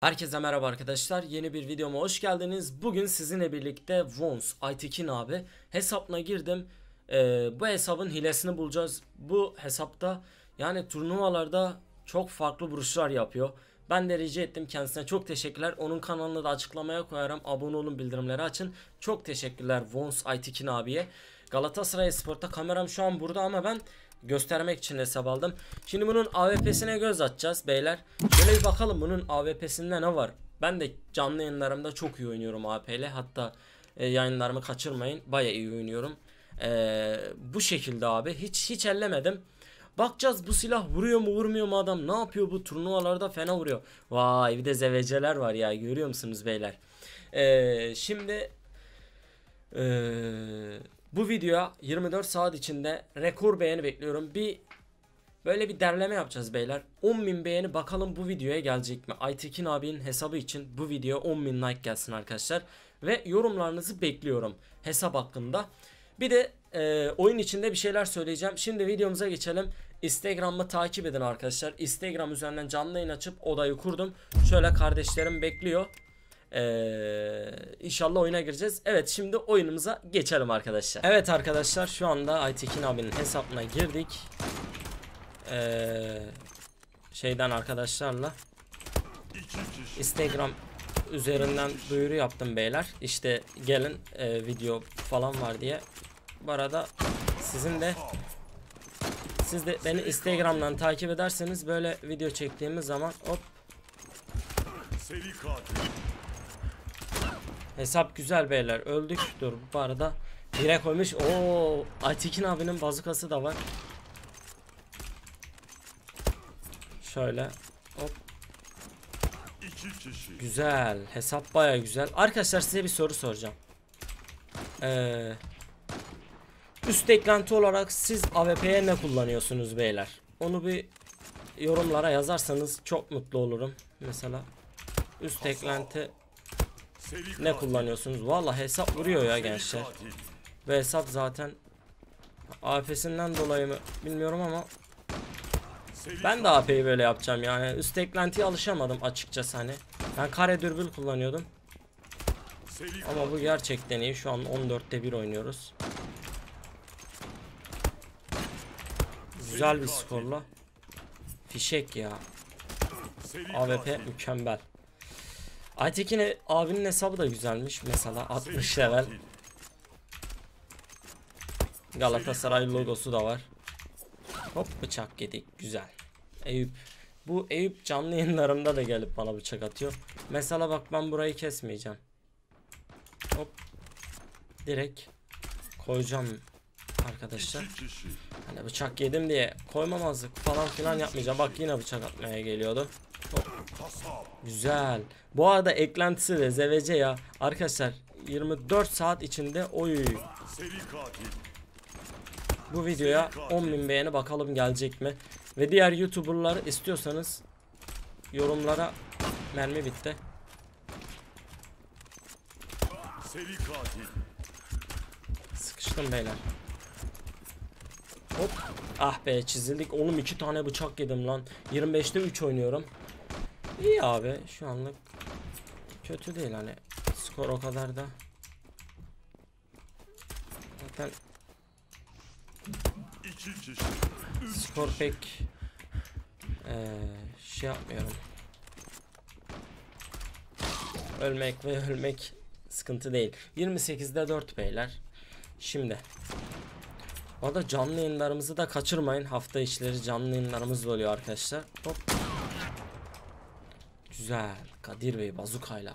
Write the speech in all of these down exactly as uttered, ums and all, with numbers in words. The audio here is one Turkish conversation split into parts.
Herkese merhaba arkadaşlar, yeni bir videoma hoş geldiniz. Bugün sizinle birlikte Vons Aytekin abi hesabına girdim. ee, Bu hesabın hilesini bulacağız. Bu hesapta yani turnuvalarda çok farklı vuruşlar yapıyor. Ben de rica ettim kendisine, çok teşekkürler. Onun kanalını da açıklamaya koyarım. Abone olun, bildirimleri açın. Çok teşekkürler Vons Aytekin abiye. Galatasaray Esport'ta kameram şu an burada ama ben göstermek için hesap aldım. Şimdi bunun A W P'sine göz atacağız beyler. Şöyle bir bakalım bunun A W P'sinde ne var. Ben de canlı yayınlarımda çok iyi oynuyorum A W P ile. Hatta e, yayınlarımı kaçırmayın. Baya iyi oynuyorum. E, bu şekilde abi. Hiç hiç ellemedim. Bakacağız bu silah vuruyor mu vurmuyor mu adam. Ne yapıyor bu turnuvalarda, fena vuruyor. Vay, bir de zeveceler var ya, görüyor musunuz beyler. E, şimdi... Eee... Bu videoya yirmi dört saat içinde rekor beğeni bekliyorum. Bir böyle bir derleme yapacağız beyler. on bin beğeni, bakalım bu videoya gelecek mi? Aytekin abinin hesabı için bu video on bin like gelsin arkadaşlar. Ve yorumlarınızı bekliyorum hesap hakkında. Bir de e, oyun içinde bir şeyler söyleyeceğim. Şimdi videomuza geçelim. Instagram'ı takip edin arkadaşlar. Instagram üzerinden canlı yayın açıp odayı kurdum. Şöyle kardeşlerim bekliyor. Ee, inşallah oyuna gireceğiz. Evet, şimdi oyunumuza geçelim arkadaşlar. Evet arkadaşlar, şu anda Aytekin abinin hesabına girdik. Ee, şeyden arkadaşlarla Instagram üzerinden duyuru yaptım beyler. İşte gelin e, video falan var diye. Bu arada sizin de siz de beni Instagram'dan takip ederseniz böyle video çektiğimiz zaman hop. Hesap güzel beyler, öldük. Dur, bu arada bire koymuş. Oo, Aytekin abinin bazukası da var. Şöyle hop. Güzel, hesap baya güzel. Arkadaşlar size bir soru soracağım. Ee, üst eklenti olarak siz A W P'ye ne kullanıyorsunuz beyler? Onu bir yorumlara yazarsanız çok mutlu olurum. Mesela üst eklenti ne kullanıyorsunuz? Vallahi hesap vuruyor ya gençler. Ve hesap zaten A P S'sinden dolayı mı bilmiyorum ama ben de A P'yi böyle yapacağım yani. Üst eklentiye alışamadım açıkçası hani. Ben kare dürbül kullanıyordum. Ama bu gerçekten iyi. Şu an on dörtte bir oynuyoruz. Güzel bir skorla. Fişek ya. A W P mükemmel. Aytekin abinin hesabı da güzelmiş. Mesela altmış level. Galatasaray logosu da var. Hop, bıçak yedik. Güzel. Eyüp. Bu Eyüp canlı yayınlarımda da gelip bana bıçak atıyor. Mesela bak, ben burayı kesmeyeceğim. Hop. Direkt koyacağım arkadaşlar. Hani bıçak yedim diye koymamazlık falan filan yapmayacağım. Bak, yine bıçak atmaya geliyordu. Hop. Güzel. Bu arada eklentisi de zevece ya. Arkadaşlar yirmi dört saat içinde oy. Bu videoya on bin beğeni, bakalım gelecek mi? Ve diğer YouTuber'ları istiyorsanız yorumlara. Mermi bitti. Sıkıştım beyler. Hop. Ah be, çizildik. Oğlum iki tane bıçak yedim lan. yirmi beşte üç oynuyorum. İyi abi, şu anlık kötü değil hani, skor o kadar da. Zaten skor pek ee, şey yapmıyorum. Ölmek ve ölmek sıkıntı değil. yirmi sekizde dört beyler. Şimdi o da canlı yayınlarımızı da kaçırmayın. Hafta içleri canlı yayınlarımız oluyor arkadaşlar. Hop. Güzel. Kadir Bey bazukayla.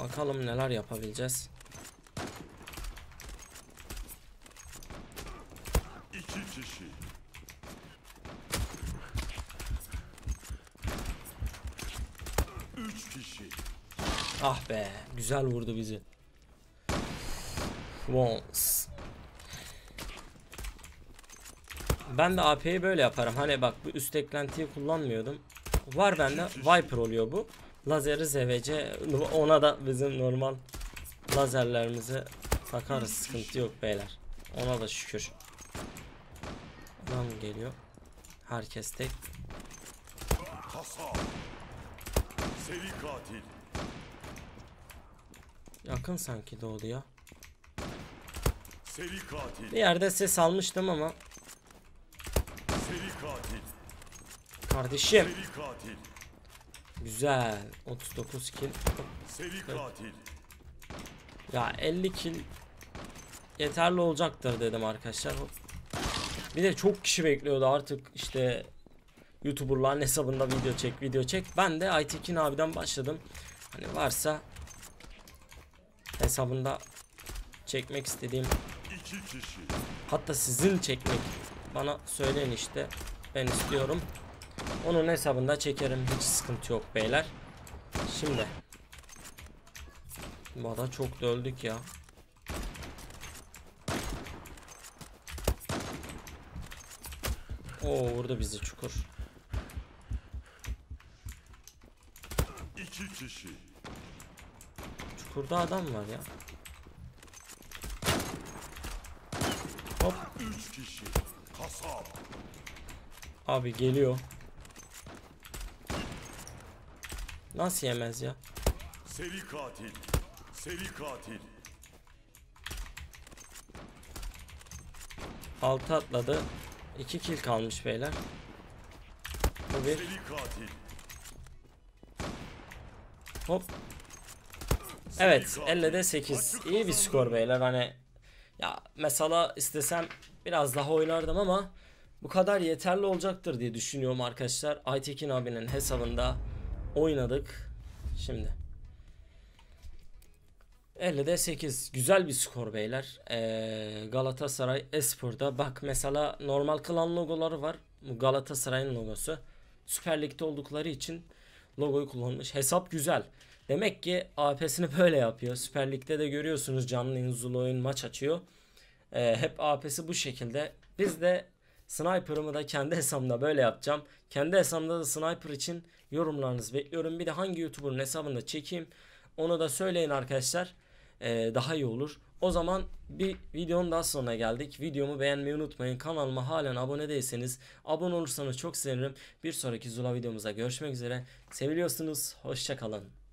Bakalım neler yapabileceğiz. İki kişi. Üç kişi. Ah be, güzel vurdu bizi. Vons. Ben de A P'yi böyle yaparım. Hani bak, bu üst eklentiyi kullanmıyordum. Var bende. Viper oluyor bu. Lazeri Z V C. Ona da bizim normal lazerlerimizi takarız. Sıkıntı yok beyler. Ona da şükür. Şuradan geliyor. Herkes tek. Seri katil. Yakın sanki doğdu ya. Seri katil. Bir yerde ses almıştım ama. Seri katil. Kardeşim. Seri katil. Güzel. otuz dokuz kill. Seri katil. Ya elli kill yeterli olacaktır dedim arkadaşlar. Bir de çok kişi bekliyordu artık işte YouTuber'ların hesabında video çek video çek. Ben de Aytekin abiden başladım. Hani varsa hesabında çekmek istediğim, hatta sizin çekmek, bana söyleyin işte, ben istiyorum. Onun hesabında çekerim, hiç sıkıntı yok beyler. Şimdi bu da çok da öldük ya. Oo, vurdu bizi çukur. İki kişi. Çukurda adam var ya. Hop. Üç kişi. Kasap. Abi geliyor. Nasıl yemez ya? Seri katil. Seri katil. Altı atladı. İki kill kalmış beyler. Bu bir. Hop. Evet, ellide sekiz. İyi bir skor beyler. Hani ya mesela istesem biraz daha oynardım ama bu kadar yeterli olacaktır diye düşünüyorum arkadaşlar. Aytekin abinin hesabında oynadık. Şimdi ellide sekiz güzel bir skor beyler. ee, Galatasaray Espor'da bak mesela normal klan logoları var, bu Galatasaray'ın logosu. Süper Lig'de oldukları için logoyu kullanmış. Hesap güzel. Demek ki A P'sini böyle yapıyor. Süper Lig'de de görüyorsunuz canlı ZULA oyun maç açıyor. ee, Hep A P'si bu şekilde. Biz de Sniper'ımı da kendi hesabımda böyle yapacağım. Kendi hesabımda da Sniper için yorumlarınızı bekliyorum. Bir de hangi YouTuber'ın hesabında çekeyim onu da söyleyin arkadaşlar. Daha iyi olur. O zaman bir videonun daha sonuna geldik. Videomu beğenmeyi unutmayın. Kanalıma halen abone değilseniz abone olursanız çok sevinirim. Bir sonraki ZULA videomuza görüşmek üzere. Seviliyorsunuz. Hoşça kalın.